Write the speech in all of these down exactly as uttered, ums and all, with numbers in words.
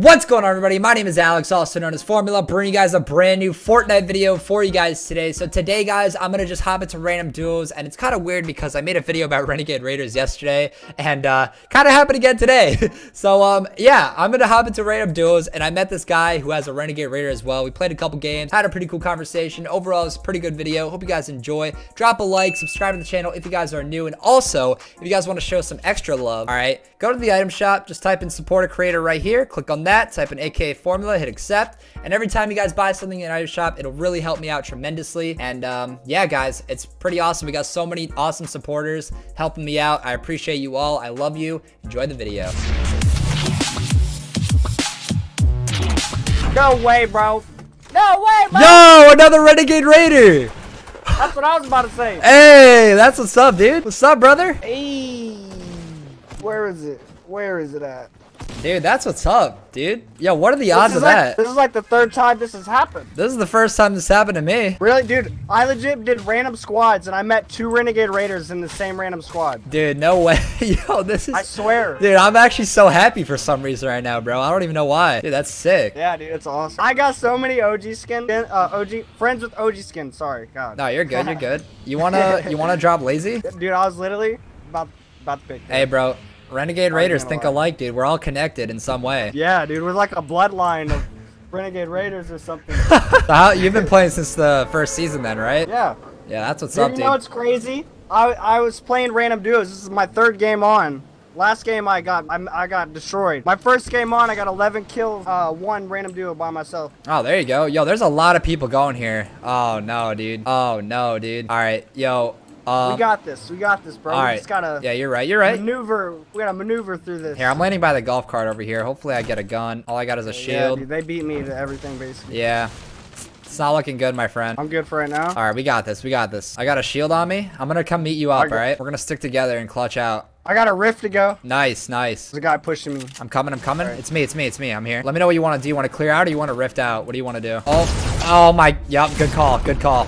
What's going on, everybody? My name is Alex, also known as Formula, bringing you guys a brand new Fortnite video for you guys today. So today, guys, I'm gonna just hop into random duels, and it's kind of weird because I made a video about Renegade Raiders yesterday, and uh, kind of happened again today. So um, yeah, I'm gonna hop into random duels, and I met this guy who has a Renegade Raider as well. We played a couple games, had a pretty cool conversation. Overall, it's a pretty good video. Hope you guys enjoy. Drop a like, subscribe to the channel if you guys are new, and also if you guys want to show some extra love. All right, go to the item shop, just type in support a creator right here, click on that. That, type in A K A Formula, hit accept, and every time you guys buy something in item shop, it'll really help me out tremendously. And um, yeah, guys, it's pretty awesome. We got so many awesome supporters helping me out. I appreciate you all. I love you. Enjoy the video. No way, bro. No way, bro. Yo, another Renegade Raider. That's what I was about to say. Hey, that's what's up, dude. What's up, brother? Hey, where is it? Where is it at? Dude, that's what's up, dude. Yo, what are the odds of that? This is like the third time this has happened. This is the first time this happened to me. Really, dude? I legit did random squads, and I met two Renegade Raiders in the same random squad. Dude, no way. Yo, this is... I swear. Dude, I'm actually so happy for some reason right now, bro. I don't even know why. Dude, that's sick. Yeah, dude, it's awesome. I got so many O G skin, uh, O G... Friends with O G skin, sorry. God. No, you're good, you're good. You wanna, you wanna drop lazy? Dude, I was literally about, about to pick. Hey, bro. Renegade Raiders think alike, dude. We're all connected in some way. Yeah, dude. We're like a bloodline of Renegade Raiders or something. So how, you've been playing since the first season then, right? Yeah. Yeah, that's what's dude, up, dude. You know what's crazy? I, I was playing random duos. This is my third game on. Last game I got, I, I got destroyed. My first game on, I got eleven kills, uh, one random duo by myself. Oh, there you go. Yo, there's a lot of people going here. Oh, no, dude. Oh, no, dude. All right, yo. Um, we got this. We got this, bro. All right. We just gotta yeah, you're right. You're right. Maneuver. We gotta maneuver through this. Here, I'm landing by the golf cart over here. Hopefully, I get a gun. All I got is a shield. Yeah, dude, they beat me to everything, basically. Yeah. It's not looking good, my friend. I'm good for right now. All right, we got this. We got this. I got a shield on me. I'm gonna come meet you up, all right? We're gonna stick together and clutch out. I got a rift to go. Nice, nice. There's a guy pushing me. I'm coming. I'm coming. Right. It's me. It's me. It's me. I'm here. Let me know what you want to do. You want to clear out or you want to rift out? What do you want to do? Oh, oh my. Yup. Good call. Good call.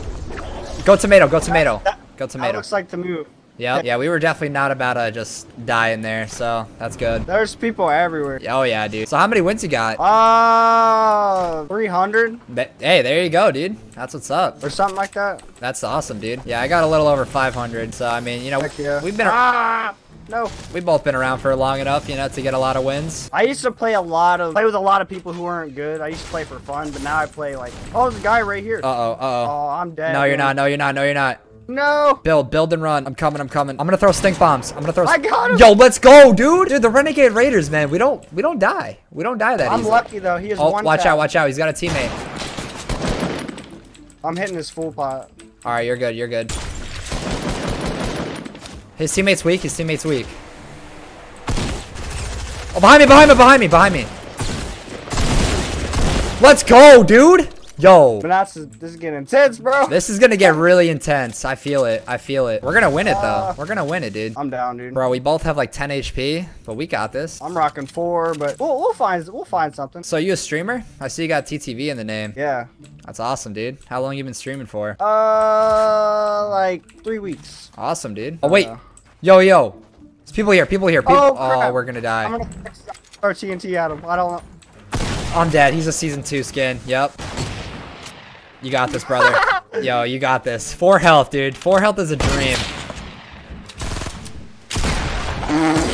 Go tomato. Go tomato. That, that Go tomato. That looks like the move. Yeah, yeah, we were definitely not about to just die in there, so that's good. There's people everywhere. Oh, yeah, dude. So how many wins you got? Uh, three hundred. Hey, there you go, dude. That's what's up. Or something like that. That's awesome, dude. Yeah, I got a little over five hundred, so, I mean, you know, yeah. we've been... Ah! No. We've both been around for long enough, you know, to get a lot of wins. I used to play a lot of, play with a lot of people who weren't good. I used to play for fun, but now I play like, oh, there's a guy right here. Uh-oh, uh-oh. Oh, I'm dead. No, you're man. not. No, you're not. No, you're not. No. Build, build and run. I'm coming, I'm coming. I'm gonna throw stink bombs. I'm gonna throw- I got him! Yo, let's go, dude! Dude, the Renegade Raiders, man. We don't- we don't die. We don't die that I'm easily. I'm lucky, though. He is oh, one watch out, watch out. He's got a teammate. I'm hitting his full pot. Alright, you're good, you're good. His teammate's weak, his teammate's weak. Oh, behind me, behind me, behind me, behind me. Let's go, dude! Yo, but that's, this is getting intense, bro. This is gonna get really intense. I feel it. I feel it. We're gonna win it, though. Uh, We're gonna win it, dude. I'm down, dude. Bro, we both have like ten H P, but we got this. I'm rocking four, but we'll, we'll find we'll find something. So you a streamer? I see you got T T V in the name. Yeah. That's awesome, dude. How long you been streaming for? Uh, like three weeks. Awesome, dude. Oh wait, uh, yo yo, there's people here. People here. People. Oh, oh, we're gonna die. I'm gonna throw T N T at him. I don't know. I'm dead. He's a season two skin. Yep. You got this, brother. Yo, you got this. Four health, dude. Four health is a dream.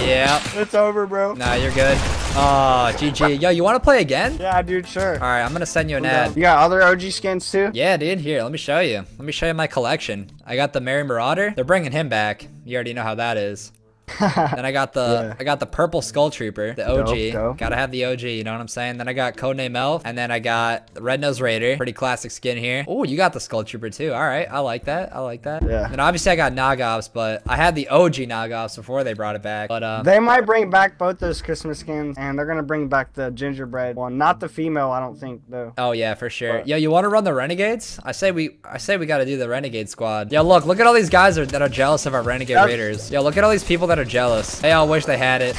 Yeah. It's over, bro. Nah, you're good. Oh, G G. Yo, you want to play again? Yeah, dude, sure. All right, I'm going to send you an ad. You got other O G skins, too? Yeah, dude. Here, let me show you. Let me show you my collection. I got the Merry Marauder. They're bringing him back. You already know how that is. Then I got the yeah. I got the purple skull trooper, the O G. Dope, dope. Gotta have the O G, you know what I'm saying? Then I got Codename Elf, and then I got the Red Nose Raider. Pretty classic skin here. Oh, you got the skull trooper too. All right, I like that. I like that. Yeah. And obviously I got Nog Ops, but I had the O G Nog Ops before they brought it back. But um, they might bring back both those Christmas skins, and they're gonna bring back the gingerbread one, not the female, I don't think though. Oh yeah, for sure. But. Yo, you want to run the Renegades? I say we I say we gotta do the Renegade squad. Yo, look, look at all these guys are, that are jealous of our Renegade That's Raiders. Yo, look at all these people that are jealous. They all wish they had it.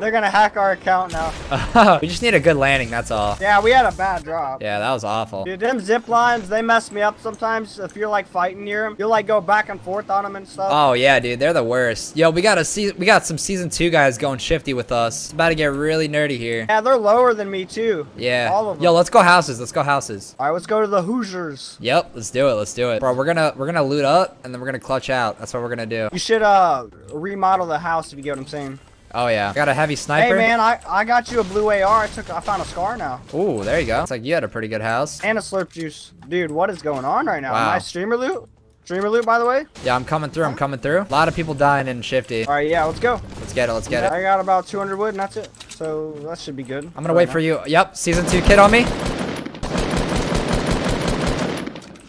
They're gonna hack our account now. We just need a good landing, that's all. Yeah, we had a bad drop. Yeah, that was awful. Dude, them zip lines, they mess me up sometimes. If you're like fighting near them, you'll like go back and forth on them and stuff. Oh yeah, dude, they're the worst. Yo, we got a se we got some season two guys going shifty with us. It's about to get really nerdy here. Yeah, they're lower than me too. Yeah. All of them. Yo, let's go houses. Let's go houses. All right, let's go to the Hoosiers. Yep, let's do it. Let's do it, bro. We're gonna we're gonna loot up and then we're gonna clutch out. That's what we're gonna do. You should uh remodel the house if you get what I'm saying. Oh yeah, I got a heavy sniper. Hey man, I I got you a blue A R. I took I found a scar now. Ooh, there you go. It's like you had a pretty good house. And a slurp juice, dude. What is going on right now? Wow. My streamer loot, streamer loot, by the way. Yeah, I'm coming through. I'm coming through. A lot of people dying in shifty. All right, yeah, let's go. Let's get it. Let's get yeah, it. I got about two hundred wood, and that's it. So that should be good. I'm gonna wait now. For you. Yep, season two kid on me.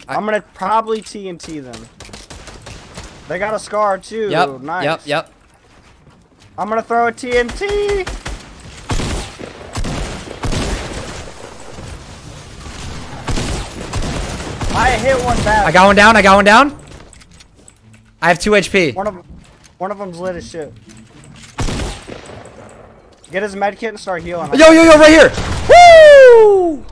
I I'm gonna probably T N T them. They got a scar too. Yep. Nice. Yep. Yep. I'm gonna throw a T N T. I hit one bad. I got one down. I got one down. I have two H P. One of one of them's lit as shit. Get his med kit and start healing. Yo yo yo! Right here. Woo!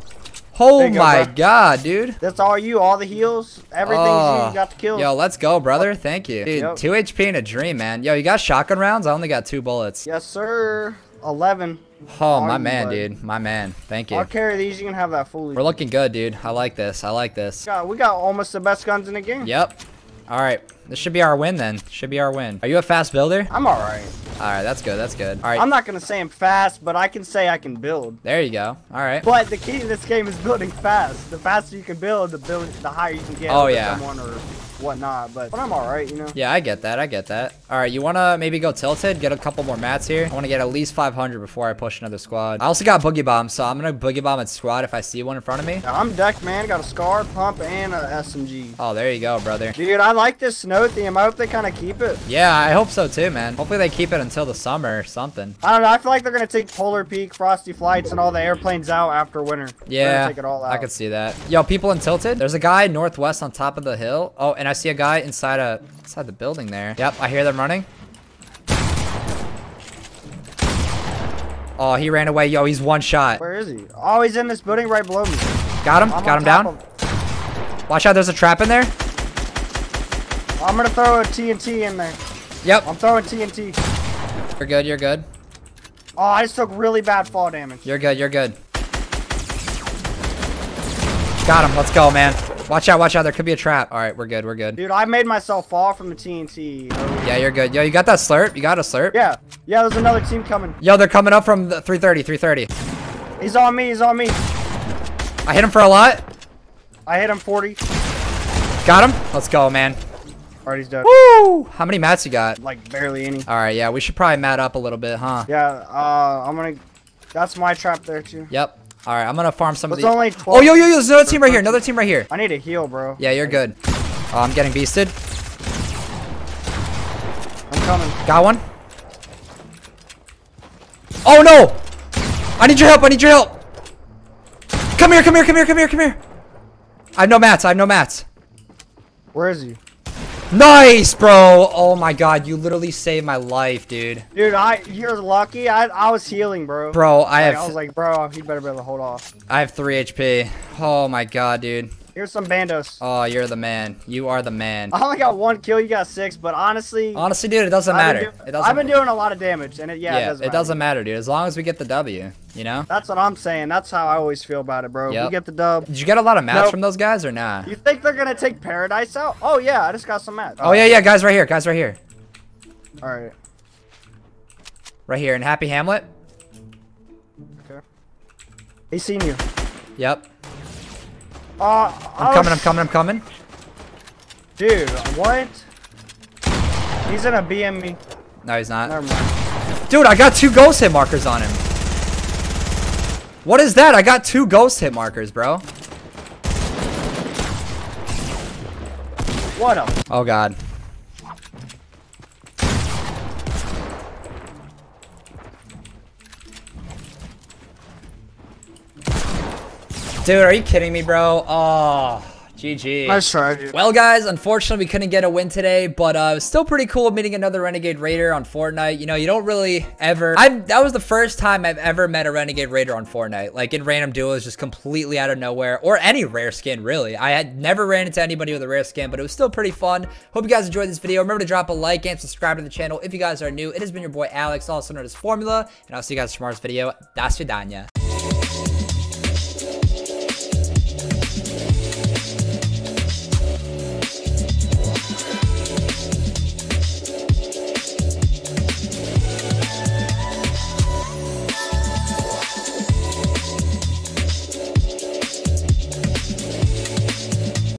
Oh my god, dude. That's all you. All the heals. Everything you got the kills. Yo, let's go, brother. Thank you. Dude, two H P and a dream, man. Yo, you got shotgun rounds? I only got two bullets. Yes, sir. eleven. Oh, my man, dude. My man. Thank you. I'll carry these. You can have that fully. We're looking good, dude. I like this. I like this. God, we got almost the best guns in the game. Yep. All right. This should be our win, then. Should be our win. Are you a fast builder? I'm all right. All right, that's good. That's good. All right. I'm not going to say I'm fast, but I can say I can build. There you go. All right. But the key to this game is building fast. The faster you can build, the build, the higher you can get. Oh, yeah. Someone or whatnot, but, but I'm all right, you know? Yeah, I get that. I get that. All right, you want to maybe go Tilted, get a couple more mats here? I want to get at least five hundred before I push another squad. I also got Boogie Bomb, so I'm going to Boogie Bomb at squad if I see one in front of me. Now, I'm decked, man. Got a Scar, Pump, and a S M G. Oh, there you go, brother. Dude, I like this snow theme. I hope they kind of keep it. Yeah, I hope so, too, man. Hopefully they keep it until the summer or something. I don't know. I feel like they're gonna take Polar Peak, Frosty Flights, and all the airplanes out after winter. Yeah, take it all out. I could see that. Yo, people in Tilted. There's a guy northwest on top of the hill. Oh, and I see a guy inside a inside the building there. Yep, I hear them running. Oh, he ran away. Yo, he's one shot. Where is he? Oh, he's in this building right below me. Got him. I'm Got him down. Of... Watch out. There's a trap in there. I'm gonna throw a T N T in there. Yep. I'm throwing T N T. You're good, you're good. Oh, I just took really bad fall damage. You're good, you're good. Got him, let's go, man. Watch out, watch out, there could be a trap. All right, we're good, we're good. Dude, I made myself fall from the T N T. Yeah, you're good. Yo, you got that slurp? You got a slurp? Yeah, yeah, there's another team coming. Yo, they're coming up from the three thirty, three thirty. He's on me, he's on me. I hit him for a lot. I hit him forty. Got him, let's go, man. Alright, he's done. Woo! How many mats you got? Like barely any. Alright, yeah, we should probably mat up a little bit, huh? Yeah, uh, I'm gonna. That's my trap there, too. Yep. Alright, I'm gonna farm some of these. It's only twelve. Oh, yo, yo, yo, there's another team right here. Another team right here. I need a heal, bro. Yeah, you're good. Oh, I'm getting beasted. I'm coming. Got one. Oh, no! I need your help. I need your help. Come here, come here, come here, come here, come here. I have no mats. I have no mats. Where is he? Nice, bro. Oh my god, you literally saved my life, dude. Dude, I you're lucky. I I was healing, bro. Bro, I like, have I was like, bro, he better be able to hold off. I have three H P. Oh my god, dude. Here's some bandos. Oh, you're the man. You are the man. I only got one kill, you got six, but honestly Honestly, dude, it doesn't matter. Do, it doesn't I've been doing a lot of damage and it yeah, yeah it doesn't matter. It doesn't matter, dude. As long as we get the W, you know? That's what I'm saying. That's how I always feel about it, bro. Yep. We get the dub. Did you get a lot of mats nope. from those guys or nah? You think they're gonna take Paradise out? Oh yeah, I just got some mats. Oh, oh yeah, yeah, guys right here, guys right here. Alright. Right here in Happy Hamlet. Okay. He's seen you. Yep. Uh, I'm coming, I'm coming, I'm coming. Dude, what? He's gonna B M me. No, he's not. Never mind. Dude, I got two ghost hit markers on him. What is that? I got two ghost hit markers, bro. What a... Oh, God. Dude, are you kidding me, bro? Oh, G G. Nice try. Well, guys, unfortunately, we couldn't get a win today, but uh, it was still pretty cool meeting another Renegade Raider on Fortnite. You know, you don't really ever... I've, that was the first time I've ever met a Renegade Raider on Fortnite. Like, in random duos, just completely out of nowhere. Or any rare skin, really. I had never ran into anybody with a rare skin, but it was still pretty fun. Hope you guys enjoyed this video. Remember to drop a like and subscribe to the channel if you guys are new. It has been your boy, Alex, also known as Formula, and I'll see you guys in tomorrow's video. Da svidania.